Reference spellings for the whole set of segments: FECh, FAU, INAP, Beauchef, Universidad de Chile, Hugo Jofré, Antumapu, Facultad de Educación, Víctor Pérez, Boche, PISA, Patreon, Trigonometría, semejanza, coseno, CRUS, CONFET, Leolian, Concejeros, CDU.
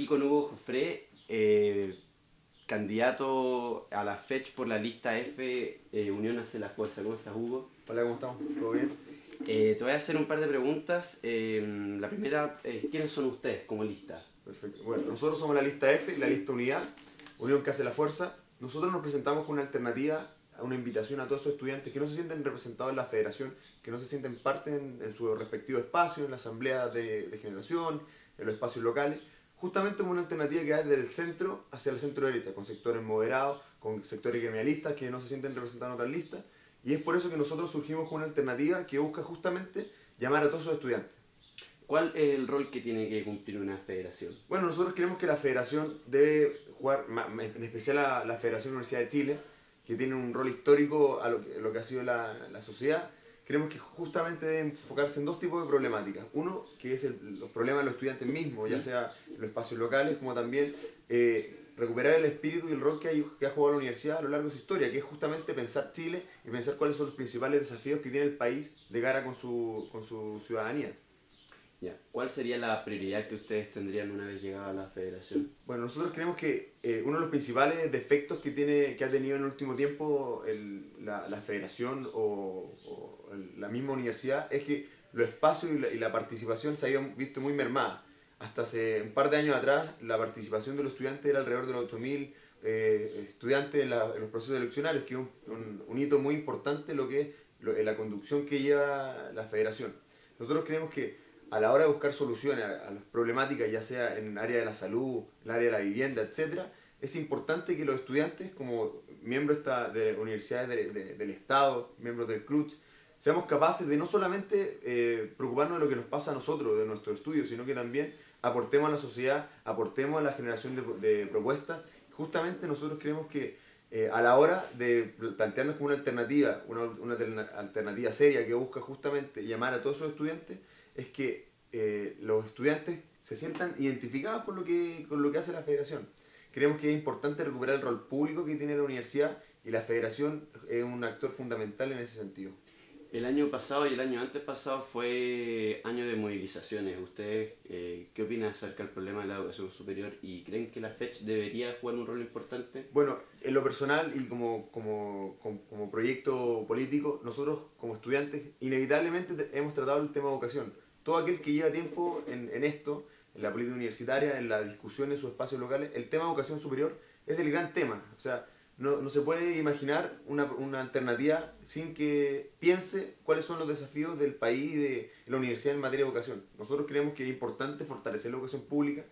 aquí con Hugo Jofré, candidato a la FECh por la lista F, Unión hacia la Fuerza. ¿Cómo estás, Hugo? Hola, ¿cómo estamos? ¿Todo bien? Te voy a hacer un par de preguntas. La primera, ¿quiénes son ustedes como lista? Perfecto. Bueno, nosotros somos la lista F, la lista Unidad, Unión que hace la Fuerza. Nosotros nos presentamos con una alternativa, una invitación a todos esos estudiantes que no se sienten representados en la federación, que no se sienten parte en su respectivo espacio, en la asamblea de generación, en los espacios locales. Justamente una alternativa que va desde el centro hacia el centro derecha, con sectores moderados, con sectores gremialistas que no se sienten representados en otras listas. Y es por eso que nosotros surgimos con una alternativa que busca justamente llamar a todos esos estudiantes. ¿Cuál es el rol que tiene que cumplir una federación? Bueno, nosotros creemos que la federación debe jugar, en especial la Federación Universidad de Chile, que tiene un rol histórico a lo que ha sido la sociedad. Creemos que justamente debe enfocarse en dos tipos de problemáticas. Uno, que es los problemas de los estudiantes mismos, ya sea en los espacios locales, como también recuperar el espíritu y el rol que ha jugado la universidad a lo largo de su historia, que es justamente pensar Chile y pensar cuáles son los principales desafíos que tiene el país de cara con su ciudadanía. Ya. ¿Cuál sería la prioridad que ustedes tendrían una vez llegada a la federación? Bueno, nosotros creemos que uno de los principales defectos que ha tenido en el último tiempo la federación o la misma universidad es que los espacios y la participación se habían visto muy mermada. Hasta hace un par de años atrás la participación de los estudiantes era alrededor de los 8.000 estudiantes en los procesos eleccionarios, que es un hito muy importante lo que es la conducción que lleva la federación. Nosotros creemos que a la hora de buscar soluciones a las problemáticas, ya sea en el área de la salud, en el área de la vivienda, etc., es importante que los estudiantes, como miembros de universidades del Estado, miembros del CRUS, seamos capaces de no solamente preocuparnos de lo que nos pasa a nosotros, de nuestro estudio, sino que también aportemos a la sociedad, aportemos a la generación de propuestas. Justamente nosotros creemos que a la hora de plantearnos como una alternativa, una alternativa seria que busca justamente llamar a todos esos estudiantes, es que los estudiantes se sientan identificados con lo que hace la federación. Creemos que es importante recuperar el rol público que tiene la universidad y la federación es un actor fundamental en ese sentido. El año pasado y el año antes pasado fue año de movilizaciones. ¿Ustedes qué opinan acerca del problema de la educación superior y creen que la FECh debería jugar un rol importante? Bueno, en lo personal y como proyecto político, nosotros como estudiantes inevitablemente hemos tratado el tema de educación. Todo aquel que lleva tiempo en esto, en la política universitaria, en la discusión en sus espacios locales, el tema de educación superior es el gran tema. O sea, no se puede imaginar una alternativa sin que piense cuáles son los desafíos del país y de la universidad en materia de educación. Nosotros creemos que es importante fortalecer la educación pública,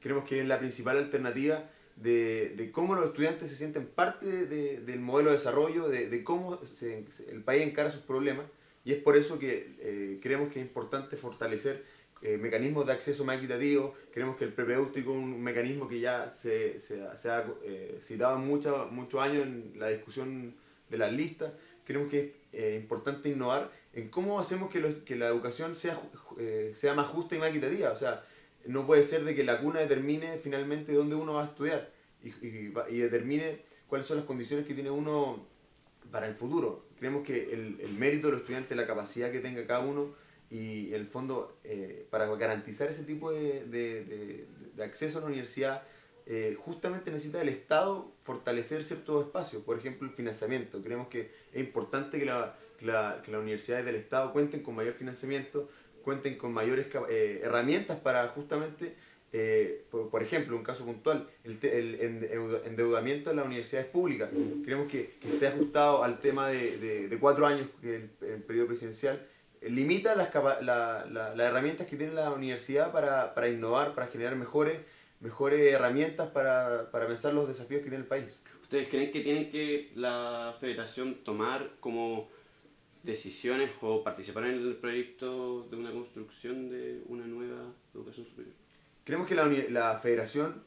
creemos que es la principal alternativa de cómo los estudiantes se sienten parte del modelo de desarrollo, de cómo el país encara sus problemas, y es por eso que creemos que es importante fortalecer mecanismos de acceso más equitativos. Creemos que el propedéutico es un mecanismo que ya se ha citado muchos años en la discusión de las listas. Creemos que es importante innovar en cómo hacemos que la educación sea más justa y más equitativa. O sea, no puede ser de que la cuna determine finalmente dónde uno va a estudiar y determine cuáles son las condiciones que tiene uno para el futuro. Creemos que el mérito del estudiante, la capacidad que tenga cada uno, y en el fondo, para garantizar ese tipo de acceso a la universidad, justamente necesita el Estado fortalecer ciertos espacios, por ejemplo el financiamiento. Creemos que es importante que las universidades del Estado cuenten con mayor financiamiento, cuenten con mayores herramientas para justamente, por ejemplo, un caso puntual, el endeudamiento de las universidades públicas. Creemos que esté ajustado al tema de 4 años, que es el periodo presidencial, limita las herramientas que tiene la universidad para innovar, para generar mejores herramientas para pensar los desafíos que tiene el país. ¿Ustedes creen que tienen que la federación tomar como decisiones o participar en el proyecto de una construcción de una nueva educación superior? Creemos que la federación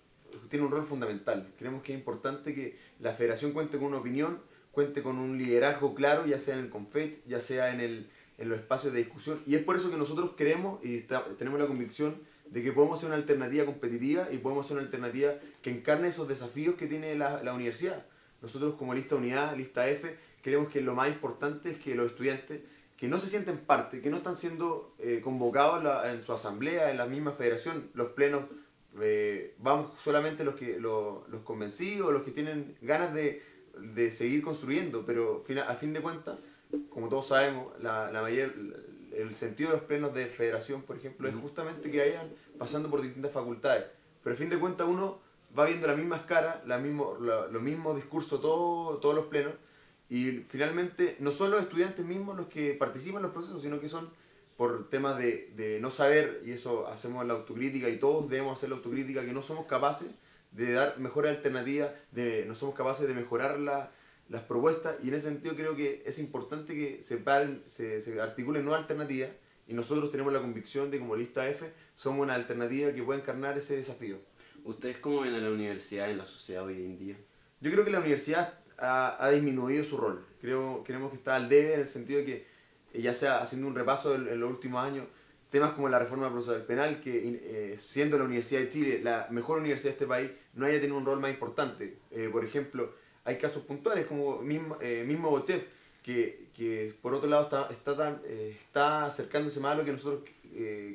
tiene un rol fundamental. Creemos que es importante que la federación cuente con una opinión, cuente con un liderazgo claro, ya sea en el CONFET, ya sea en los espacios de discusión, y es por eso que nosotros creemos y tenemos la convicción de que podemos hacer una alternativa competitiva y podemos hacer una alternativa que encarne esos desafíos que tiene la universidad. Nosotros como lista Unidad, lista F, creemos que lo más importante es que los estudiantes que no se sienten parte, que no están siendo convocados en su asamblea, en la misma federación, los plenos vamos solamente los convencidos, los que tienen ganas de seguir construyendo, pero a fin de cuentas, como todos sabemos, el sentido de los plenos de federación, por ejemplo, es justamente que vayan pasando por distintas facultades, pero a fin de cuentas uno va viendo las mismas caras, los mismos discursos, todos los plenos, y finalmente no son los estudiantes mismos los que participan en los procesos, sino que son por temas de no saber, y eso hacemos la autocrítica, y todos debemos hacer la autocrítica, que no somos capaces de dar mejores alternativas, no somos capaces de mejorar las propuestas, y en ese sentido creo que es importante que se articulen nuevas alternativas, y nosotros tenemos la convicción de como lista F somos una alternativa que puede encarnar ese desafío. ¿Ustedes cómo ven a la universidad en la sociedad hoy en día? Yo creo que la universidad ha disminuido su rol. Creemos que está al debe en el sentido de que, ya sea haciendo un repaso en los últimos años, temas como la reforma procesal penal, que siendo la Universidad de Chile la mejor universidad de este país, no haya tenido un rol más importante. Por ejemplo, hay casos puntuales como mismo Beauchef, que por otro lado está acercándose más a lo que nosotros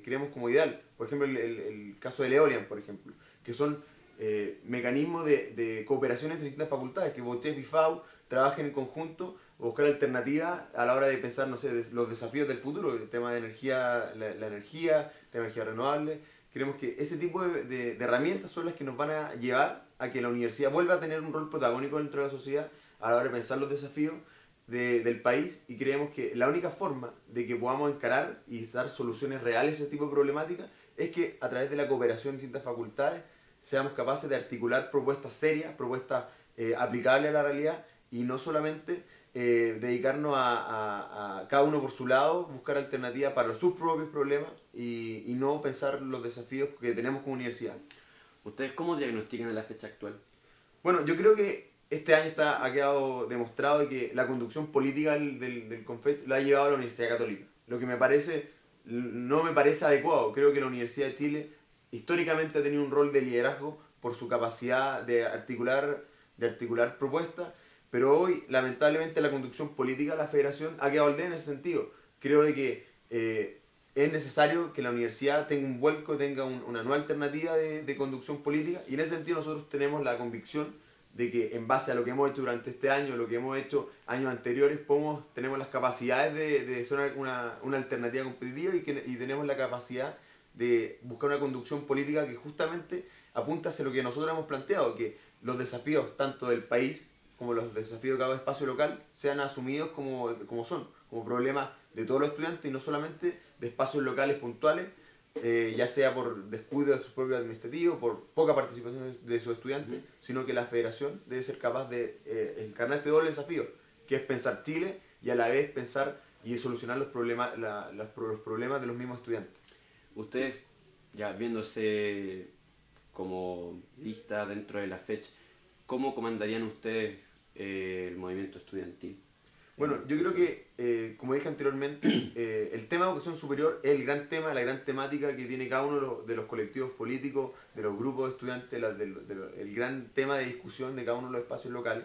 creemos como ideal. Por ejemplo, el caso de Leolian, por ejemplo, que son mecanismos de cooperación entre distintas facultades, que Beauchef y FAU trabajen en conjunto, buscar alternativas a la hora de pensar, no sé, los desafíos del futuro, el tema de energía, la energía renovable. Creemos que ese tipo de herramientas son las que nos van a llevar a que la universidad vuelva a tener un rol protagónico dentro de la sociedad a la hora de pensar los desafíos del país, y creemos que la única forma de que podamos encarar y dar soluciones reales a ese tipo de problemáticas es que a través de la cooperación de distintas facultades seamos capaces de articular propuestas serias, propuestas aplicables a la realidad, y no solamente dedicarnos a cada uno por su lado, buscar alternativas para sus propios problemas y no pensar los desafíos que tenemos como universidad. ¿Ustedes cómo diagnostican la fecha actual? Bueno, yo creo que este año ha quedado demostrado de que la conducción política del CONFET la ha llevado a la Universidad Católica, lo que no me parece adecuado. Creo que la Universidad de Chile históricamente ha tenido un rol de liderazgo por su capacidad de articular propuestas, pero hoy, lamentablemente, la conducción política de la Federación ha quedado al debe en ese sentido. Creo de que es necesario que la universidad tenga un vuelco, tenga una nueva alternativa de conducción política, y en ese sentido nosotros tenemos la convicción de que en base a lo que hemos hecho durante este año, lo que hemos hecho años anteriores, tenemos las capacidades de ser una alternativa competitiva y tenemos la capacidad de buscar una conducción política que justamente apunta hacia lo que nosotros hemos planteado, que los desafíos tanto del país como los desafíos de cada espacio local sean asumidos como problemas de todos los estudiantes y no solamente de espacios locales puntuales, ya sea por descuido de sus propios administrativos, por poca participación de sus estudiantes, sino que la Federación debe ser capaz de encarnar este doble desafío, que es pensar Chile y a la vez pensar y solucionar los problemas de los mismos estudiantes. Ustedes, ya viéndose como lista dentro de la FECh, ¿cómo comandarían ustedes el movimiento estudiantil? Bueno, yo creo que, como dije anteriormente, el tema de educación superior es el gran tema, la gran temática que tiene cada uno de los colectivos políticos, de los grupos de estudiantes, el gran tema de discusión de cada uno de los espacios locales.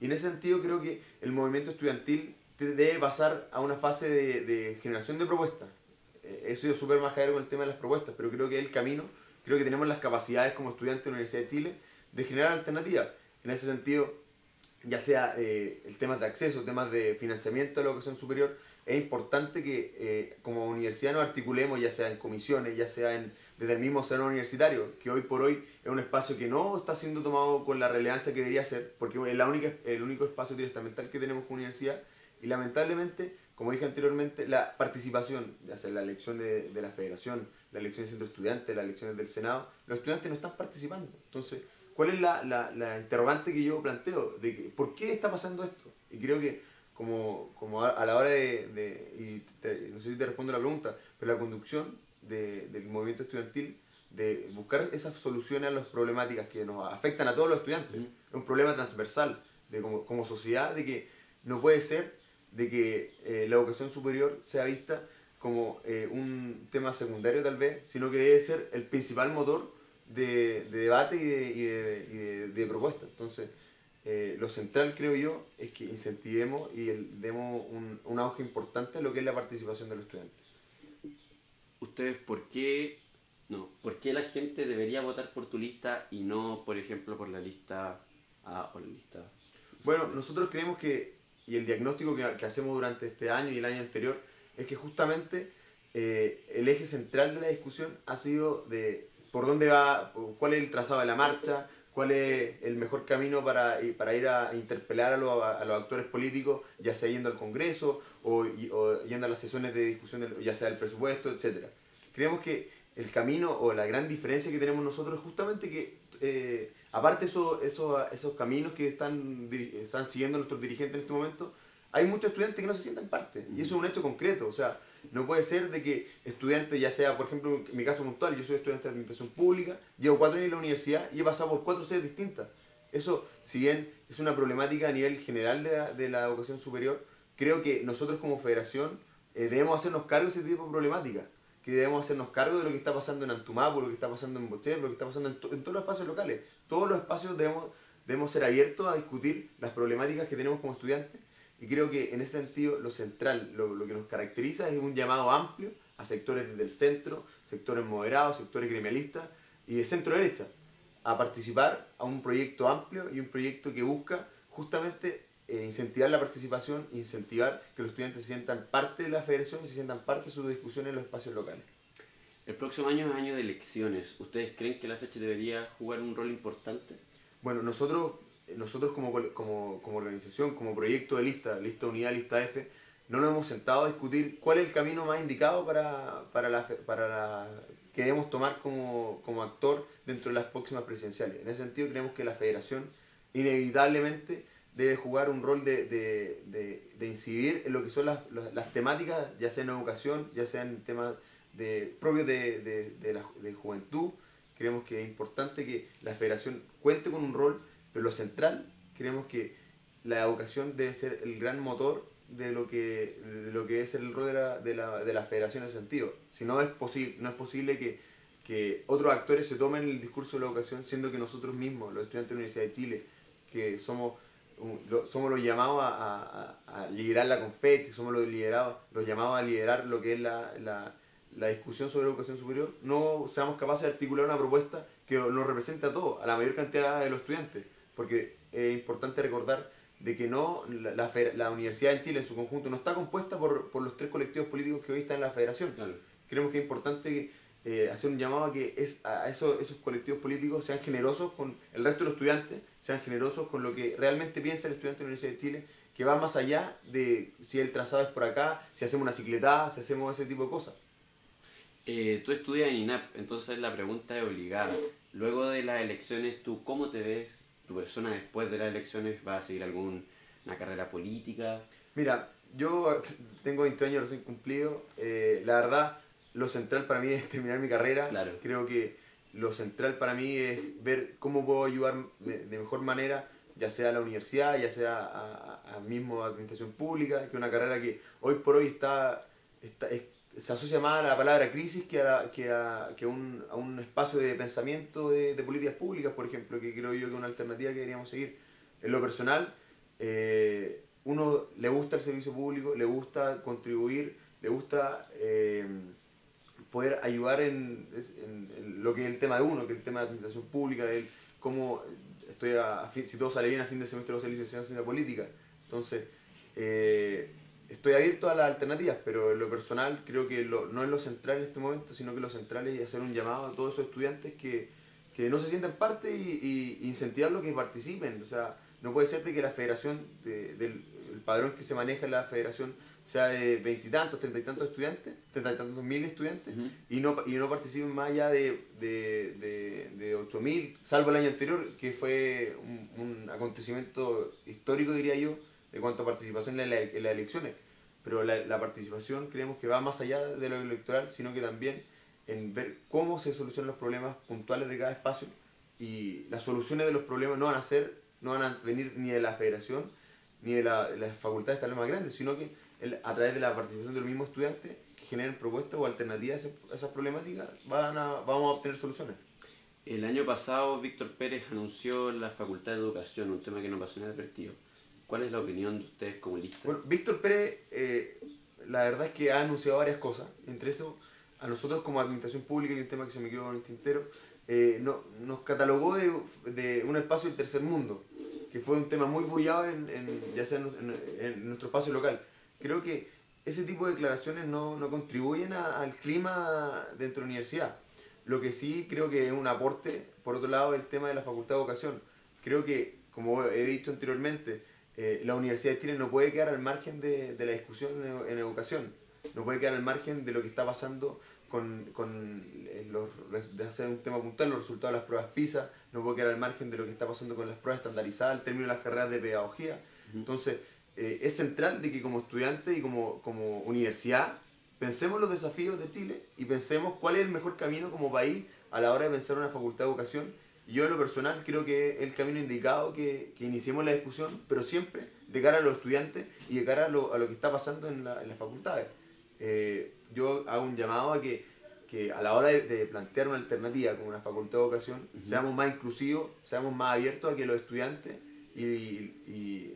Y en ese sentido creo que el movimiento estudiantil debe pasar a una fase de generación de propuestas. He sido súper majadero con el tema de las propuestas, pero creo que es el camino, creo que tenemos las capacidades como estudiantes de la Universidad de Chile de generar alternativas. En ese sentido, ya sea el tema de acceso, temas de financiamiento de la educación superior, es importante que como universidad nos articulemos, ya sea en comisiones, ya sea desde el mismo salón universitario, que hoy por hoy es un espacio que no está siendo tomado con la relevancia que debería ser, porque es el único espacio directamental que tenemos como universidad, y lamentablemente, como dije anteriormente, la participación, ya sea la elección de la Federación, la elección del Centro Estudiante, las elecciones del Senado, los estudiantes no están participando. Entonces, ¿cuál es la interrogante que yo planteo? De que, ¿por qué está pasando esto? Y creo que, como a la hora no sé si te respondo la pregunta, pero la conducción del movimiento estudiantil, de buscar esas soluciones a las problemáticas que nos afectan a todos los estudiantes, es un problema transversal, como sociedad, de que no puede ser de que la educación superior sea vista como un tema secundario tal vez, sino que debe ser el principal motor de debate y de propuesta. Entonces, lo central, creo yo, es que incentivemos y demos un auge importante a lo que es la participación de los estudiantes. ¿Ustedes por qué No. ¿Por qué la gente debería votar por tu lista y no, por ejemplo, por la lista A o la lista C? Bueno, nosotros creemos que, y el diagnóstico que hacemos durante este año y el año anterior, es que justamente el eje central de la discusión ha sido de por dónde va, cuál es el trazado de la marcha, cuál es el mejor camino para ir a interpelar a los actores políticos, ya sea yendo al Congreso o yendo a las sesiones de discusión, ya sea del presupuesto, etc. Creemos que el camino o la gran diferencia que tenemos nosotros es justamente que, aparte de esos caminos que están siguiendo nuestros dirigentes en este momento, hay muchos estudiantes que no se sienten parte, y eso es un hecho concreto. O sea, no puede ser de que estudiantes, ya sea, por ejemplo, en mi caso puntual, yo soy estudiante de administración pública, llevo 4 años en la universidad y he pasado por 4 sedes distintas. Eso, si bien es una problemática a nivel general de la educación superior, creo que nosotros como federación debemos hacernos cargo de ese tipo de problemática, que debemos hacernos cargo de lo que está pasando en Antumapu, lo que está pasando en Boche, lo que está pasando en todos los espacios locales. Todos los espacios debemos ser abiertos a discutir las problemáticas que tenemos como estudiantes. Y creo que en ese sentido lo central, lo que nos caracteriza es un llamado amplio a sectores del centro, sectores moderados, sectores gremialistas y de centro derecha, a participar a un proyecto amplio y un proyecto que busca justamente incentivar la participación, incentivar que los estudiantes se sientan parte de la federación y se sientan parte de sus discusiones en los espacios locales. El próximo año es año de elecciones. ¿Ustedes creen que la FECh debería jugar un rol importante? Bueno, nosotros como organización, como proyecto de lista unidad, lista F, no nos hemos sentado a discutir cuál es el camino más indicado para la que debemos tomar como actor dentro de las próximas presidenciales. En ese sentido creemos que la federación inevitablemente debe jugar un rol de incidir en lo que son las temáticas, ya sea en educación, ya sea en temas propios de juventud. Creemos que es importante que la federación cuente con un rol. Pero lo central, creemos que la educación debe ser el gran motor de lo que debe ser el rol de la federación en ese sentido. Si no es posible que otros actores se tomen el discurso de la educación, siendo que nosotros mismos, los estudiantes de la Universidad de Chile, que somos los llamados a liderar la CONFET, que somos los llamados a liderar lo que es la discusión sobre educación superior, no seamos capaces de articular una propuesta que nos represente a todos, a la mayor cantidad de los estudiantes. Porque es importante recordar de que la Universidad de Chile en su conjunto no está compuesta por los 3 colectivos políticos que hoy están en la federación. Claro. Creemos que es importante hacer un llamado a que esos colectivos políticos sean generosos con el resto de los estudiantes, sean generosos con lo que realmente piensa el estudiante de la Universidad de Chile, que va más allá de si el trazado es por acá, si hacemos una cicletada, si hacemos ese tipo de cosas. Tú estudias en INAP, entonces la pregunta es obligada. Luego de las elecciones, ¿tú cómo te ves? ¿Tu persona después de las elecciones va a seguir alguna carrera política? Mira, yo tengo 20 años recién cumplidos. La verdad, lo central para mí es terminar mi carrera. Claro. Creo que lo central para mí es ver cómo puedo ayudar de mejor manera, ya sea a la universidad, ya sea a mismo administración pública, que es una carrera que hoy por hoy se asocia más a la palabra crisis que a un espacio de pensamiento de políticas públicas, por ejemplo, que creo yo que es una alternativa que deberíamos seguir. En lo personal, uno le gusta el servicio público, le gusta contribuir, le gusta poder ayudar en lo que es el tema de uno, que es el tema de administración pública, de cómo estoy si todo sale bien a fin de semestre voy a ser licenciado en ciencia política. Entonces, estoy abierto a las alternativas, pero en lo personal creo que no es lo central en este momento, sino que lo central es hacer un llamado a todos esos estudiantes que no se sientan parte y incentivarlos que participen. O sea, no puede ser de que la federación, el padrón que se maneja en la federación sea de 20 y tantos, 30 y tantos estudiantes, 30 y tantos mil estudiantes, uh-huh, y no participen más allá de 8.000, salvo el año anterior, que fue un acontecimiento histórico, diría yo, de cuanto a participación en las elecciones. Pero la participación creemos que va más allá de lo electoral, sino que también en ver cómo se solucionan los problemas puntuales de cada espacio, y las soluciones de los problemas no van a venir ni de la federación ni de las facultades tal vez más grandes, sino que a través de la participación de los mismos estudiantes que generen propuestas o alternativas a esas problemáticas vamos a obtener soluciones. El año pasado Víctor Pérez anunció la Facultad de Educación, un tema que no pasó inadvertido. ¿Cuál es la opinión de ustedes como lista? Bueno, Víctor Pérez, la verdad es que ha anunciado varias cosas. Entre eso, a nosotros como administración pública, y un tema que se me quedó en el tintero, nos catalogó de un espacio del tercer mundo, que fue un tema muy bullado ya sea en nuestro espacio local. Creo que ese tipo de declaraciones no contribuyen al clima dentro de la universidad. Lo que sí creo que es un aporte, por otro lado, el tema de la Facultad de Educación. Creo que, como he dicho anteriormente, la Universidad de Chile no puede quedar al margen de la discusión en educación, no puede quedar al margen de lo que está pasando de hacer un tema puntual, los resultados de las pruebas PISA, no puede quedar al margen de lo que está pasando con las pruebas estandarizadas, el término de las carreras de pedagogía. Entonces, es central de que como estudiante y como universidad pensemos los desafíos de Chile y pensemos cuál es el mejor camino como país a la hora de pensar una facultad de educación. Y yo en lo personal creo que es el camino indicado que iniciemos la discusión, pero siempre de cara a los estudiantes y de cara a lo que está pasando en las facultades. Yo hago un llamado a que a la hora de plantear una alternativa como una facultad de educación, seamos más inclusivos, seamos más abiertos a que los estudiantes y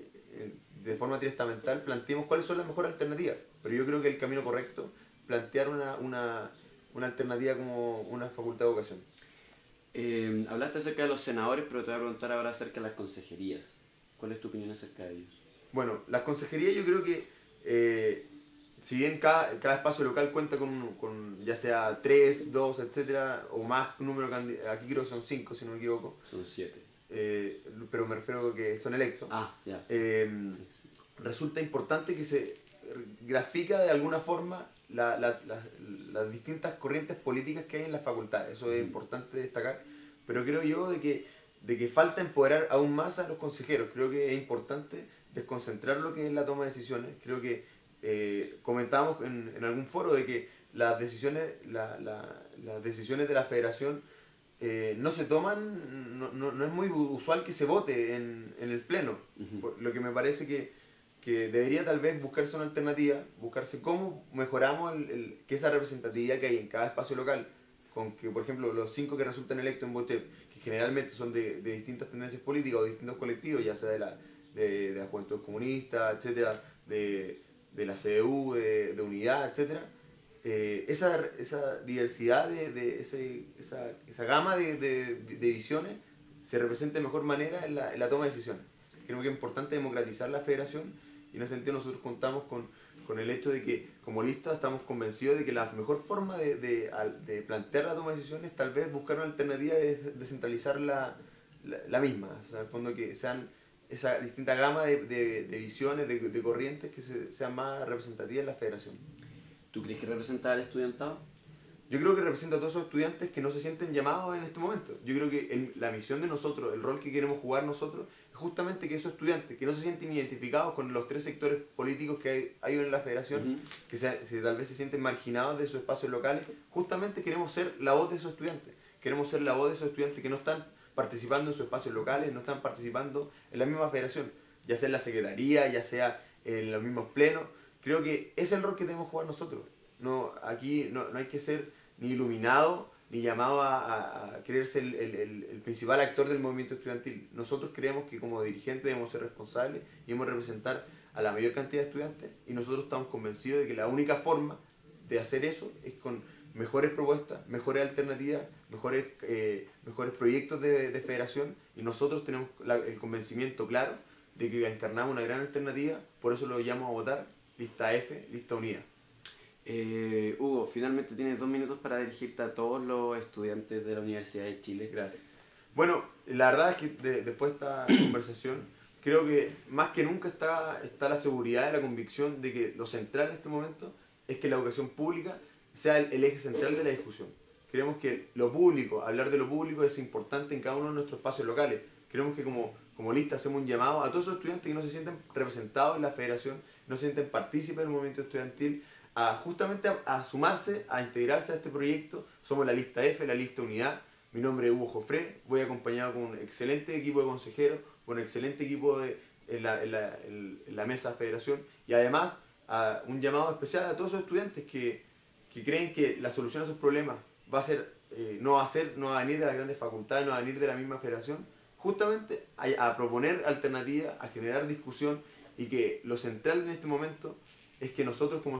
de forma triestamental planteemos cuáles son las mejores alternativas. Pero yo creo que el camino correcto es plantear una alternativa como una facultad de educación. Hablaste acerca de los senadores, pero te voy a preguntar ahora acerca de las consejerías. ¿Cuál es tu opinión acerca de ellos? Bueno, las consejerías yo creo que, si bien cada espacio local cuenta con ya sea 3, 2, etcétera, o más número, aquí creo que son 5 si no me equivoco. Son 7. Pero me refiero a que son electos. Ah, ya. Sí. Resulta importante que se grafica de alguna forma las distintas corrientes políticas que hay en las facultades. Eso es importante destacar, pero creo yo de que falta empoderar aún más a los consejeros. Creo que es importante desconcentrar lo que es la toma de decisiones. Creo que comentábamos en algún foro de que las decisiones de la federación no se toman, no es muy usual que se vote en el pleno. Lo que me parece que debería tal vez buscarse una alternativa, buscarse cómo mejoramos que esa representatividad que hay en cada espacio local, con que, por ejemplo, los 5 que resultan electos en Beauchef, que generalmente son de distintas tendencias políticas o de distintos colectivos, ya sea de la Juventud Comunista, etcétera, de la CDU, de Unidad, etcétera, esa diversidad, esa gama de visiones se representa de mejor manera en la toma de decisiones. Creo que es importante democratizar la federación. Y en ese sentido nosotros contamos con el hecho de que, como lista, estamos convencidos de que la mejor forma de plantear la toma de decisiones es tal vez buscar una alternativa de descentralizar la misma. O sea, en el fondo que sean esa distinta gama de visiones, de corrientes que sean más representativas en la federación. ¿Tú crees que representa al estudiantado? Yo creo que representa a todos esos estudiantes que no se sienten llamados en este momento. Yo creo que la misión de nosotros, el rol que queremos jugar nosotros, es justamente que esos estudiantes que no se sienten identificados con los 3 sectores políticos que hay en la federación, que tal vez se sienten marginados de sus espacios locales, justamente queremos ser la voz de esos estudiantes. Queremos ser la voz de esos estudiantes que no están participando en sus espacios locales, no están participando en la misma federación, ya sea en la secretaría, ya sea en los mismos plenos. Creo que ese es el rol que tenemos que jugar nosotros. No, aquí no hay que ser ni iluminado, ni llamado a creerse el principal actor del movimiento estudiantil. Nosotros creemos que como dirigentes debemos ser responsables y debemos representar a la mayor cantidad de estudiantes, y nosotros estamos convencidos de que la única forma de hacer eso es con mejores propuestas, mejores alternativas, mejores proyectos de federación, y nosotros tenemos el convencimiento claro de que encarnamos una gran alternativa, por eso lo llamamos a votar lista F, lista unida. Hugo, finalmente tienes 2 minutos para dirigirte a todos los estudiantes de la Universidad de Chile. Gracias. Bueno, la verdad es que después de esta conversación, creo que más que nunca está la seguridad y la convicción de que lo central en este momento es que la educación pública sea el eje central de la discusión. Creemos que lo público, hablar de lo público es importante en cada uno de nuestros espacios locales. Creemos que como lista hacemos un llamado a todos esos estudiantes que no se sienten representados en la federación, no se sienten partícipes del movimiento estudiantil, justamente a sumarse, a integrarse a este proyecto. Somos la lista F, la lista unidad. Mi nombre es Hugo Jofré, voy acompañado con un excelente equipo de consejeros, con un excelente equipo en la mesa de federación, y además un llamado especial a todos esos estudiantes que creen que la solución a sus problemas va a ser, no va a venir de las grandes facultades, no va a venir de la misma federación, justamente a proponer alternativas, a generar discusión, y que lo central en este momento es que nosotros como